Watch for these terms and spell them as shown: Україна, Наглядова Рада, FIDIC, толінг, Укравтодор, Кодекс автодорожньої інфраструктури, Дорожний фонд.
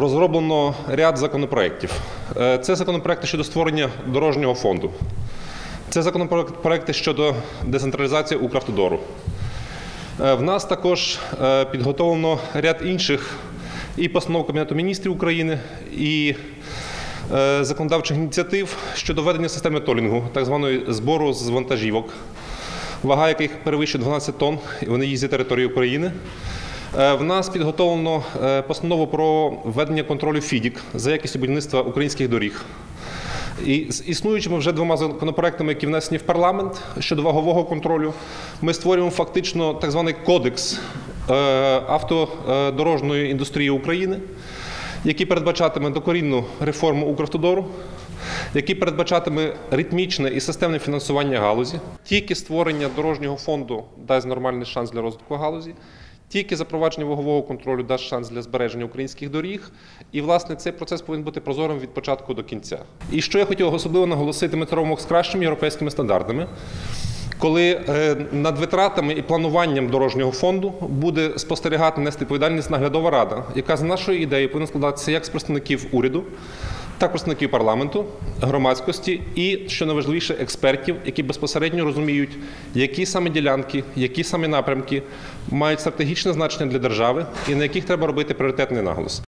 розроблено ряд законопроєктів. Це законопроєкти щодо створення дорожнього фонду. Це законопроєкти щодо децентралізації Укравтодору. В нас також підготовлено ряд інших і постанов Кабінету міністрів України, і законодавчих ініціатив щодо введення системи толінгу, так званої збору з вантажівок, вага яких перевищує 12 тонн, і вони їздять територією України. В нас підготовлено постанову про введення контролю FIDIC за якістю будівництва українських доріг. І з існуючими вже двома законопроектами, які внесені в парламент щодо вагового контролю, ми створюємо фактично так званий кодекс автодорожньої індустрії України, який передбачатиме докорінну реформу Укравтодору, який передбачатиме ритмічне і системне фінансування галузі. Тільки створення дорожнього фонду дасть нормальний шанс для розвитку галузі, тільки запровадження вагового контролю дасть шанс для збереження українських доріг. І, власне, цей процес повинен бути прозорим від початку до кінця. І що я хотів особливо наголосити, ми тримаємося з кращими європейськими стандартами, коли над витратами і плануванням дорожнього фонду буде спостерігати, нести відповідальність Наглядова Рада, яка з нашої ідеї повинна складатися як з представників уряду, так і представників парламенту, громадськості і, що найважливіше, експертів, які безпосередньо розуміють, які саме ділянки, які саме напрямки мають стратегічне значення для держави і на яких треба робити пріоритетний наголос.